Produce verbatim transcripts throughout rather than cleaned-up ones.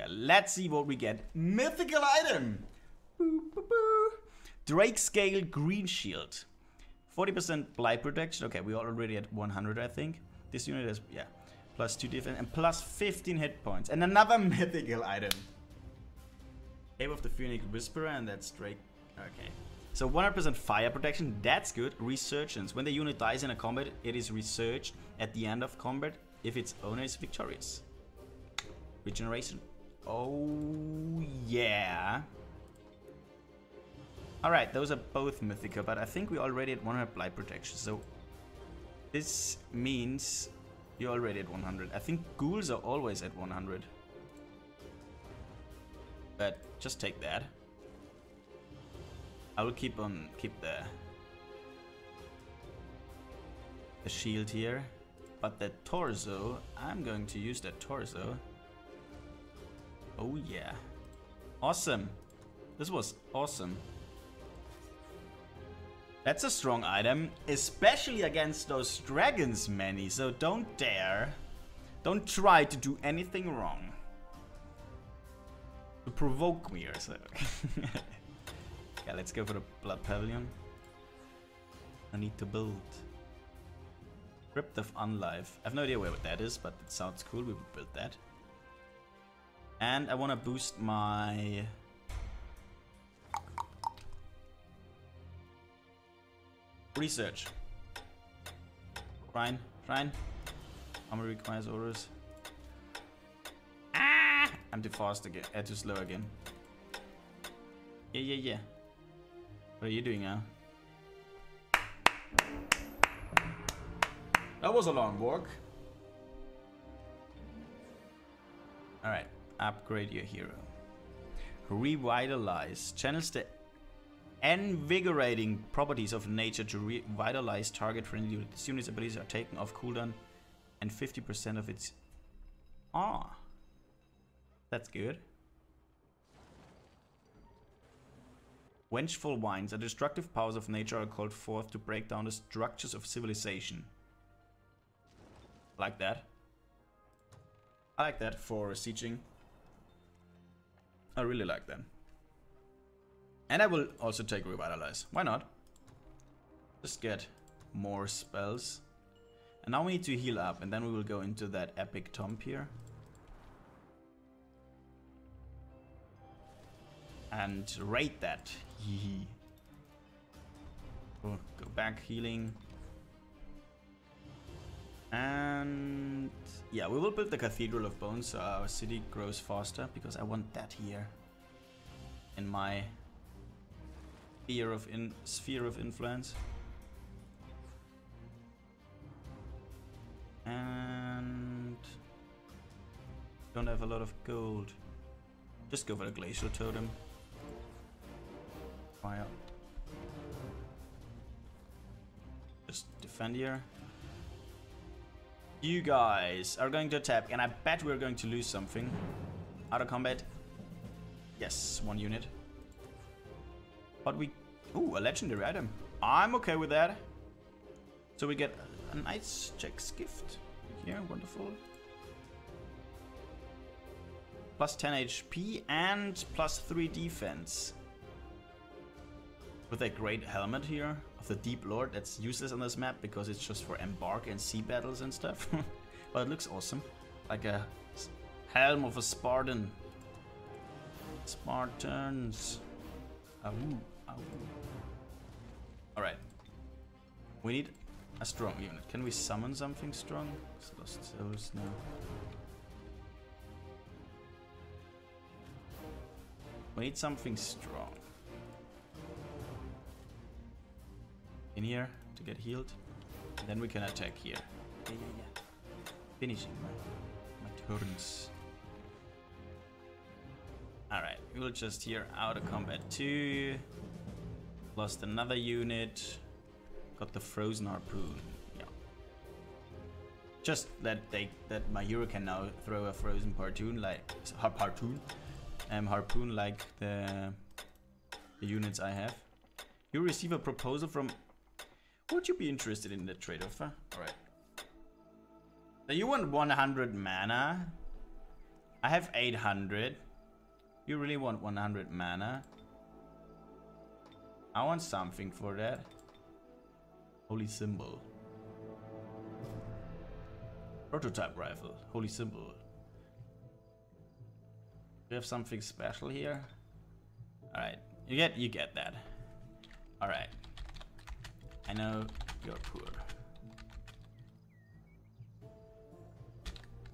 Motherfucker. Let's see what we get. Mythical item. Boop, boop, boop. Drake Scale Green Shield. forty percent blight protection. Okay, we are already at one hundred, I think. This unit is, yeah, plus two defense and plus fifteen hit points. And another mythical item. Ape of the Phoenix Whisperer, and that's Drake. Okay. So one hundred percent fire protection. That's good. Resurgence. When the unit dies in a combat, it is resurged at the end of combat if its owner is victorious. Regeneration. Oh, yeah. Alright, those are both mythical, but I think we already at one hundred blight protection, so this means you're already at one hundred. I think ghouls are always at one hundred. But just take that. I will keep on keep the the shield here, but the torso, I'm going to use that torso. Oh yeah. Awesome. This was awesome. That's a strong item, especially against those dragons, Manny, so don't dare, don't try to do anything wrong. To provoke me or so. Yeah, let's go for the Blood Pavilion. I need to build. Crypt of Unlife. I have no idea where that is, but it sounds cool, we would build that. And I want to boost my... Research. Shrine. Shrine. Armor requires orders. Ah! I'm too fast again. Uh, too slow again. Yeah, yeah, yeah. What are you doing now? That was a long walk. Alright. Upgrade your hero. Revitalize. Channels the invigorating properties of nature to revitalize target friendly units. This unit's abilities are taken off cooldown and fifty percent of its... Ah! That's good. Vengeful Winds. The destructive powers of nature are called forth to break down the structures of civilization. Like that. I like that for sieging. I really like that. And I will also take Revitalize. Why not? Just get more spells. And now we need to heal up. And then we will go into that epic tomb here. And raid that. Oh, go back healing. And... yeah, we will build the Cathedral of Bones so our city grows faster. Because I want that here. In my... Sphere of in sphere of influence, and don't have a lot of gold. Just go for the glacial totem. Fire. Just defend here. You guys are going to attack, and I bet we're going to lose something. Out of combat. Yes, one unit. But we... ooh, a legendary item. I'm okay with that. So we get a nice Jack's gift. Yeah, wonderful. Plus ten H P and plus three defense. With a great helmet here of the Deep Lord. That's useless on this map because it's just for embark and sea battles and stuff. But it looks awesome. Like a helm of a Spartan. Spartans. Ow, ow. All right, we need a strong unit. Can we summon something strong? It's lost souls now. We need something strong in here to get healed. And then we can attack here. Yeah, yeah, yeah. Finishing my, my turns. Alright, we will just here out of combat two. Lost another unit. Got the frozen harpoon. Yeah. Just that they that my hero can now throw a frozen harpoon like har harpoon. Um harpoon like the, the units I have. You receive a proposal from... Would you be interested in the trade offer? Alright. So you want one hundred mana? I have eight hundred. You really want one hundred mana? I want something for that. Holy symbol. Prototype rifle. Holy symbol. Do you have something special here? Alright. You get you get that. Alright. I know you're poor.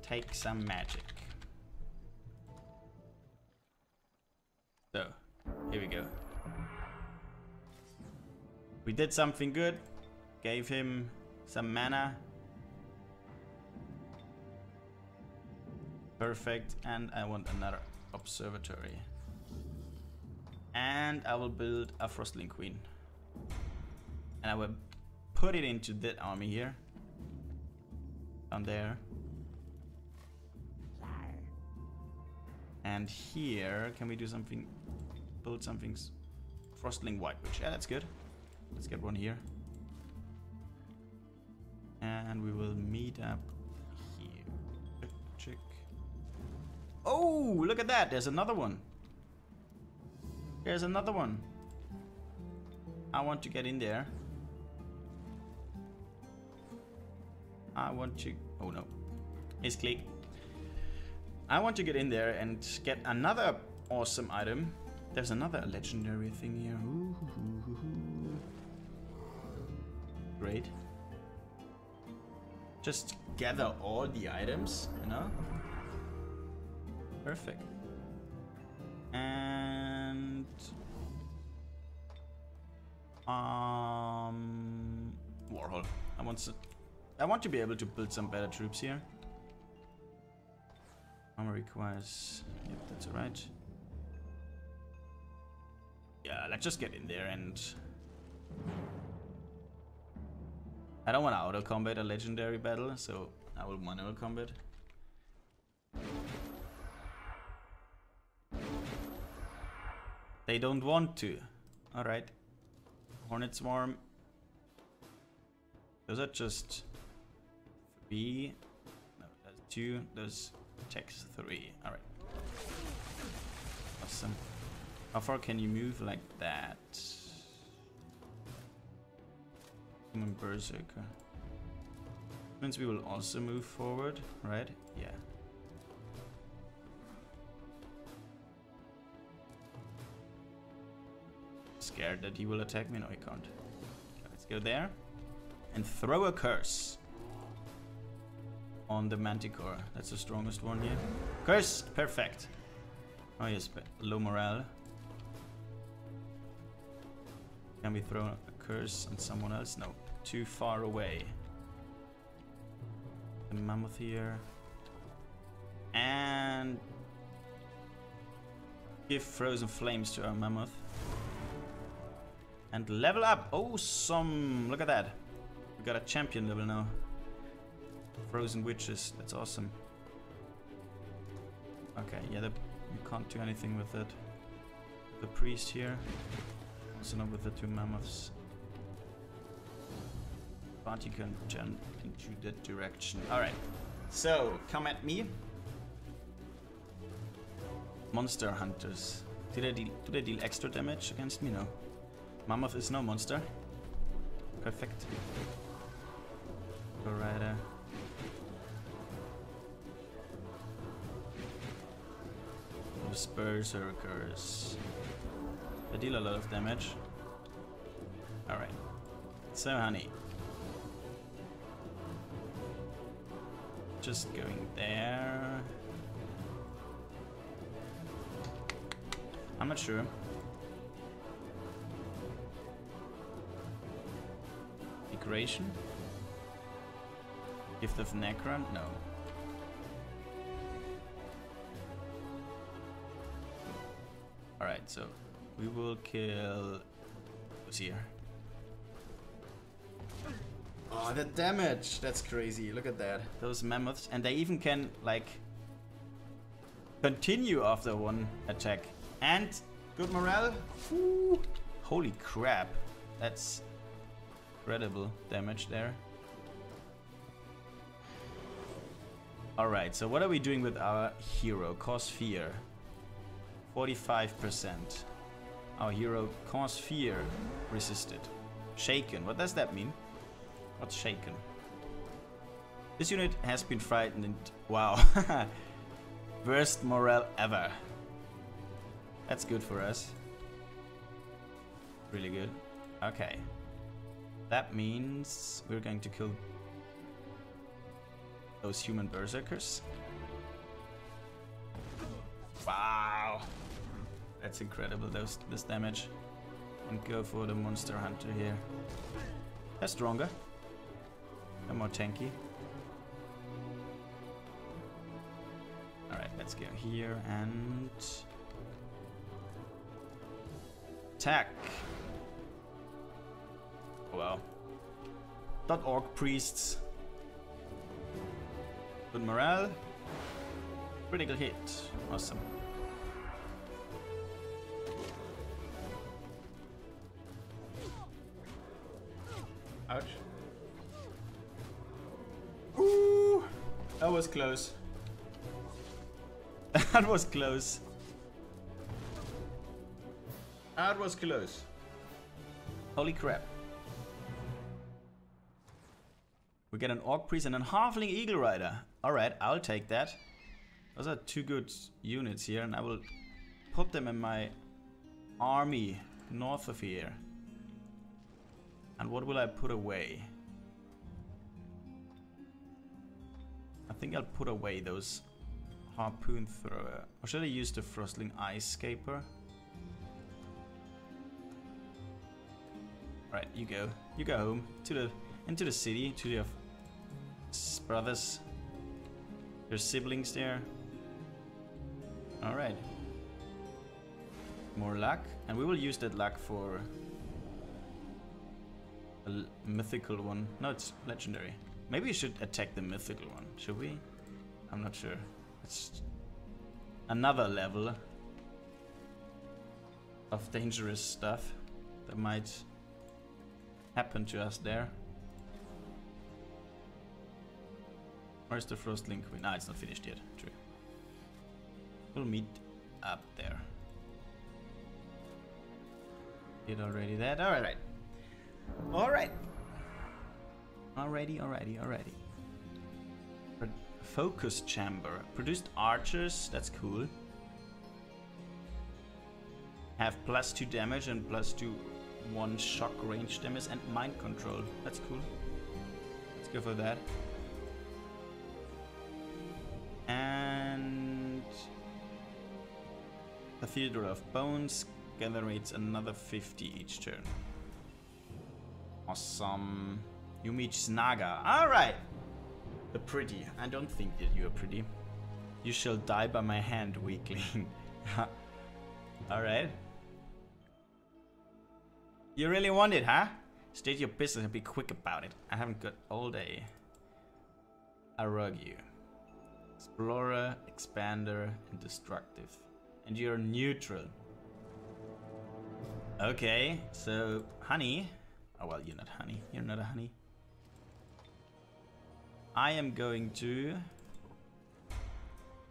Take some magic. So, here we go. We did something good. Gave him some mana. Perfect. And I want another observatory. And I will build a Frostling Queen. And I will put it into that army here. Down there. And here, can we do something, build something, Frostling White Witch, yeah, that's good. Let's get one here. And we will meet up here. Check. Oh, look at that, there's another one. There's another one. I want to get in there. I want to, oh no, it's click. I want to get in there and get another awesome item. There's another legendary thing here. Ooh, ooh, ooh, ooh. Great. Just gather all the items, you know? Perfect. And... Um... Warhol. I want to, I want to be able to build some better troops here. Armor requires, yep, that's alright. Yeah, let's just get in there and... I don't want to auto-combat a legendary battle, so I will manual combat. They don't want to. Alright. Hornet Swarm. Those are just... three. No, that's two. Those... Text three. Alright. Awesome. How far can you move like that? Human Berserker. Means we will also move forward, right? Yeah. Scared that he will attack me? No, he can't. Okay, let's go there. And throw a curse. On the Manticore, that's the strongest one here. Curse, perfect. Oh yes, low morale. Can we throw a curse on someone else? No, too far away. The mammoth here. And... give frozen flames to our mammoth. And level up, awesome, look at that. We got a champion level now. Frozen witches, that's awesome. Okay, yeah, the, you can't do anything with it. The priest here, also not with the two mammoths. But you can turn into that direction. Alright, so come at me. Monster hunters. Do they, deal, do they deal extra damage against me? No. Mammoth is no monster. Perfect. Go rider. Berserkers. They deal a lot of damage. Alright. So, honey. Just going there. I'm not sure. Migration? Gift of Necron? No. Alright, so we will kill who's here. Oh, the damage! That's crazy, look at that. Those mammoths, and they even can, like, continue after one attack. And good morale. Woo. Holy crap, that's incredible damage there. Alright, so what are we doing with our hero? Cause fear. forty-five percent. Our hero cause fear resisted. Shaken. What does that mean? What's shaken? This unit has been frightened and... Wow. Worst morale ever. That's good for us. Really good. Okay. That means we're going to kill those human berserkers. Wow. That's incredible, those, this damage. And go for the monster hunter here. They're stronger. They're more tanky. Alright, let's go here and... attack! Wow. Dot orc priests. Good morale. Critical hit. Awesome. Ouch. Ooh! That was close. That was close. That was close. Holy crap. We get an orc priest and a halfling eagle rider. Alright, I'll take that. Those are two good units here, and I will put them in my army north of here. And what will I put away? I think I'll put away those harpoon thrower. Or should I use the Frostling Ice Scaper? Alright, you go. You go home. To the into the city, to your brothers. Your siblings there. Alright. More luck. And we will use that luck for a mythical one. No, it's legendary. Maybe we should attack the mythical one. Should we? I'm not sure. It's another level of dangerous stuff that might happen to us there. Where's the Frostlink Queen? Ah, it's not finished yet. True. We'll meet up there. Did already that? Alright. Alright. Alrighty, alrighty, alrighty. Pro Focus Chamber. Produced archers. That's cool. Have plus two damage and plus two one shock range damage and mind control. That's cool. Let's go for that. And the Theodore of Bones generates another fifty each turn. Awesome. You meet Snaga. Alright. The pretty. I don't think that you are pretty. You shall die by my hand, weakling. Alright. You really want it, huh? State your business and be quick about it. I haven't got all day. I rug you. Explorer, Expander, and Destructive. And you're neutral. Okay, so honey. Oh, well, you're not honey. You're not a honey. I am going to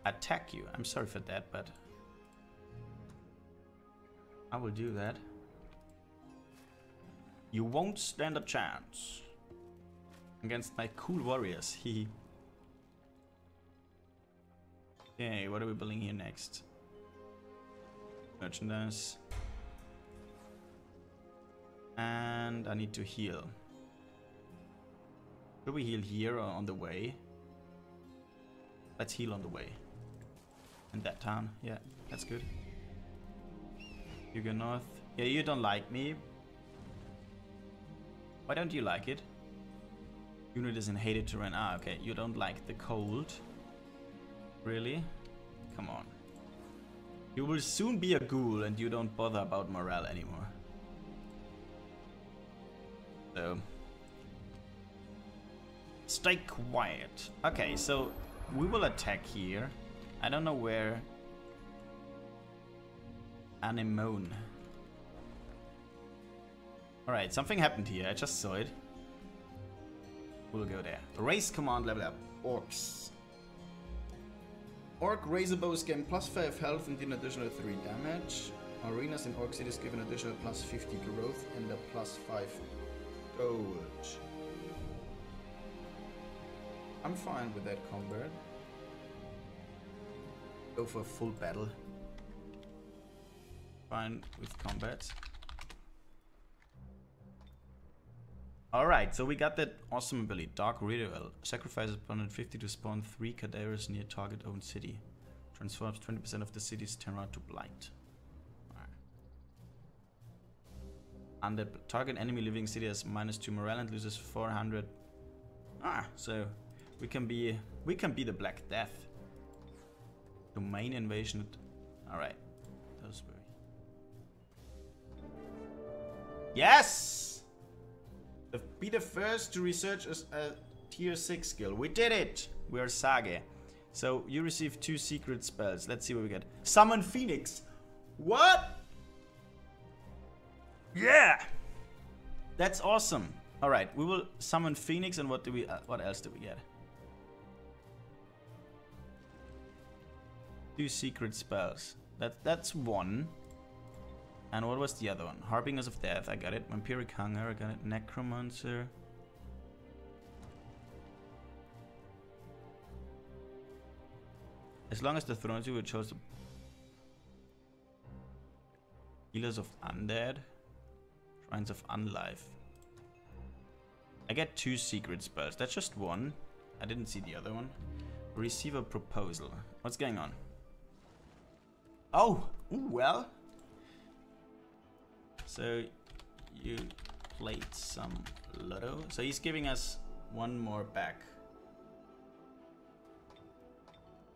attack you. I'm sorry for that, but I will do that. You won't stand a chance against my cool warriors. Hehe. Okay, what are we building here next? Merchandise. And I need to heal. Should we heal here or on the way? Let's heal on the way. In that town. Yeah, that's good. You go north. Yeah, you don't like me. Why don't you like it? Unit is in hated terrain. Ah, okay. You don't like the cold. Really? Come on. You will soon be a ghoul and you don't bother about morale anymore. So. Stay quiet. Okay, so we will attack here. I don't know where... Anemone. Alright, something happened here. I just saw it. We'll go there. Race command level up. Orcs. Orc Razorbows gain plus five health and deal an additional three damage. Arenas and Orc cities give an additional plus fifty growth and a plus five gold. I'm fine with that combat. Go for a full battle. Fine with combat. Alright, so we got that awesome ability, Dark Ritual. Sacrifices one hundred fifty to spawn three cadavers near target own city. Transforms twenty percent of the city's terra to blight. And the target enemy living city has minus two morale and loses four hundred. Ah, so we can be we can be the Black Death. Domain invasion. All right, those were. Yes, the, be the first to research a, a tier six skill. We did it. We are Sage. So you receive two secret spells. Let's see what we get. Summon Phoenix. What? Yeah, that's awesome. All right, we will summon Phoenix, and what do we? Uh, what else do we get? Two secret spells. That that's one. And what was the other one? Harbingers of Death. I got it. Vampiric Hunger. I got it. Necromancer. As long as the thrones you were chosen. Healers of Undead. Shrines of Unlife. I get two secret spells. That's just one. I didn't see the other one. Receive a proposal. What's going on? Oh! Ooh, well. So, you played some Lotto. So he's giving us one more back.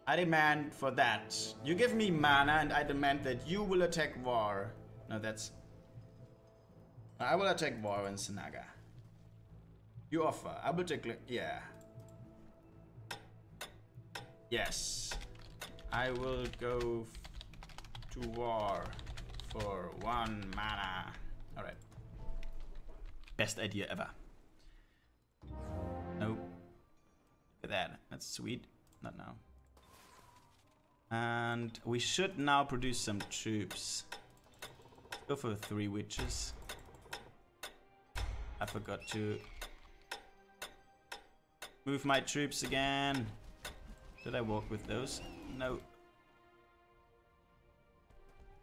I demand for that. You give me mana and I demand that you will attack Var. No, that's... I will attack Var and Sanaga. You offer. I will take... Yeah. Yes. I will go to Var for one mana. Alright. Best idea ever. Nope. Look at that. That's sweet. Not now. And we should now produce some troops. Go for three witches. I forgot to move my troops again. Did I walk with those? No.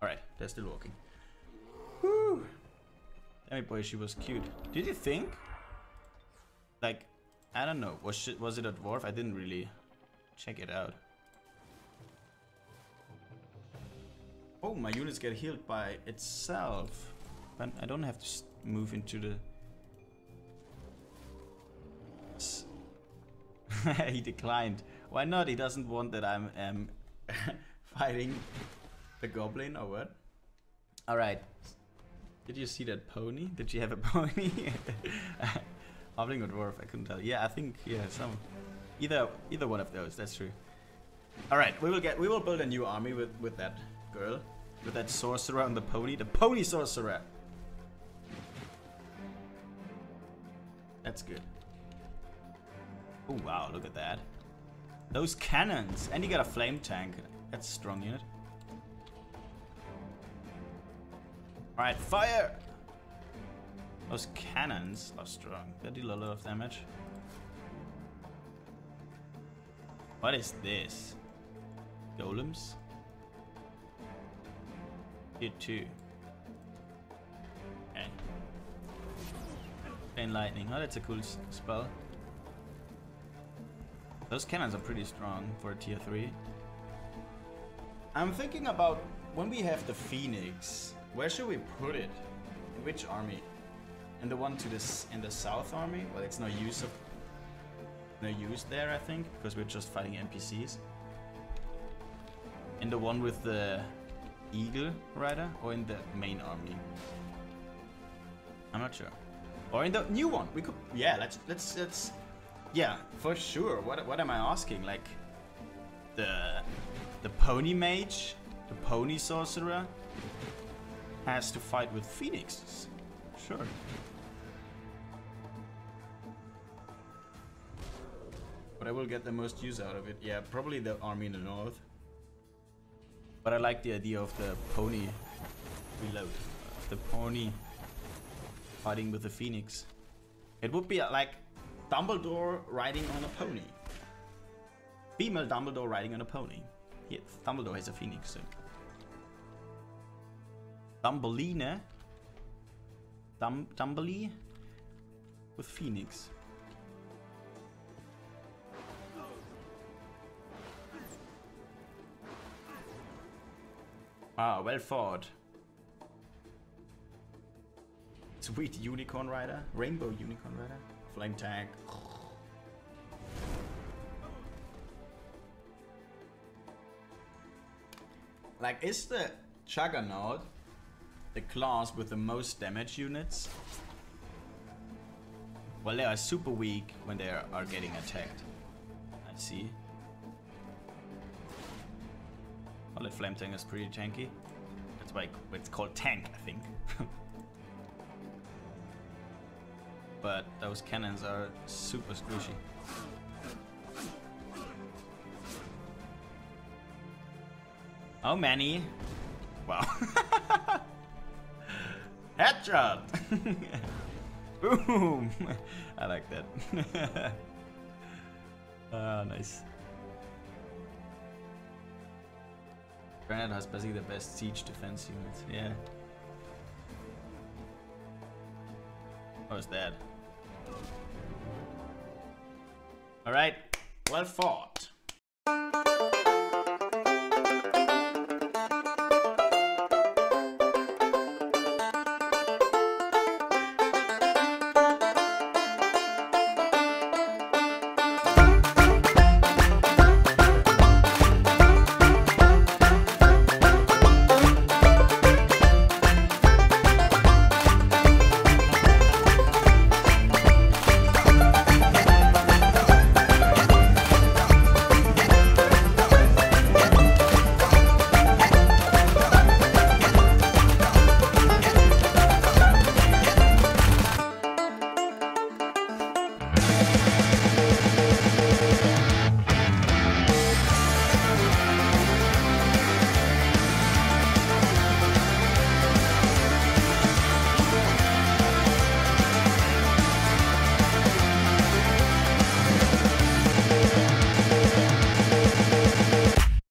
Alright, they're still walking. Woo! Damn it, boy, she was cute. Did you think? Like, I don't know. Was, she, was it a dwarf? I didn't really check it out. Oh, my units get healed by itself. But I don't have to move into the... He declined. Why not? He doesn't want that I'm um, fighting the goblin or what? Alright. Did you see that pony? Did you have a pony? Hobbling or dwarf? I couldn't tell. Yeah, I think yeah, some either either one of those, that's true. Alright, we will get we will build a new army with, with that girl. With that sorcerer and the pony. The pony sorcerer. That's good. Oh wow, look at that. Those cannons! And you got a flame tank. That's a strong unit. Alright, fire! Those cannons are strong. They deal a lot of damage. What is this? Golems? Tier two. Okay. Plain lightning. Oh, that's a cool s spell. Those cannons are pretty strong for tier three. I'm thinking about when we have the Phoenix, where should we put it? In which army? In the one to this in the South army? Well, it's no use of no use there, I think, because we're just fighting N P Cs. In the one with the Eagle Rider, or in the main army? I'm not sure. Or in the new one? We could. Yeah, let's let's let's. Yeah, for sure. What what am I asking? Like the the pony mage, the pony sorcerer has to fight with phoenixes. Sure. What but I will get the most use out of it. Yeah, probably the army in the north. But I like the idea of the pony reload. The pony fighting with the phoenix. It would be like Dumbledore riding on a pony. Female Dumbledore riding on a pony. Yes, Dumbledore is a phoenix, so. Dumbeline. Dum Dumbly with phoenix. Ah, well thought. Sweet unicorn rider, rainbow unicorn rider, flame tank. Like, is the Juggernaut the class with the most damage units? Well, they are super weak when they are getting attacked. I see. Well, the flame tank is pretty tanky. That's why it's called tank, I think. But those cannons are super squishy. How many? Wow. Headshot! Boom! I like that. Ah, nice. Granite has basically the best siege defense units. Yeah. Oh, it's dead. Alright, well fought.